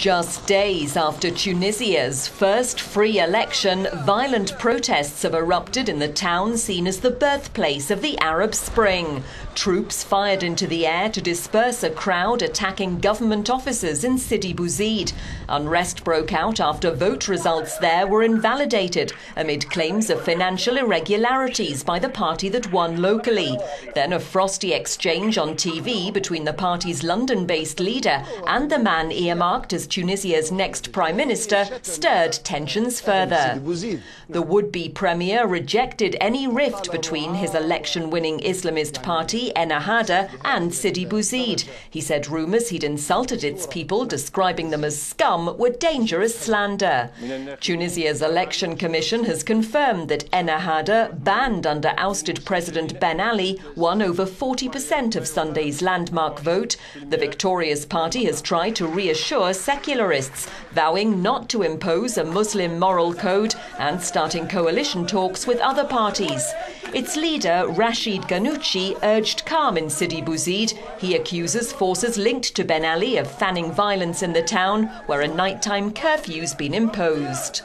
Just days after Tunisia's first free election, violent protests have erupted in the town seen as the birthplace of the Arab Spring. Troops fired into the air to disperse a crowd attacking government offices in Sidi Bouzid. Unrest broke out after vote results there were invalidated amid claims of financial irregularities by the party that won locally. Then a frosty exchange on TV between the party's London-based leader and the man earmarked as Tunisia's next prime minister stirred tensions further. The would-be premier rejected any rift between his election-winning Islamist party, Ennahda, and Sidi Bouzid. He said rumours he'd insulted its people, describing them as scum, were dangerous slander. Tunisia's election commission has confirmed that Ennahda, banned under ousted President Ben Ali, won over 40% of Sunday's landmark vote. The victorious party has tried to reassure secularists, vowing not to impose a Muslim moral code and starting coalition talks with other parties. Its leader, Rashid Ghanouchi, urged calm in Sidi Bouzid. He accuses forces linked to Ben Ali of fanning violence in the town, where a nighttime curfew's been imposed.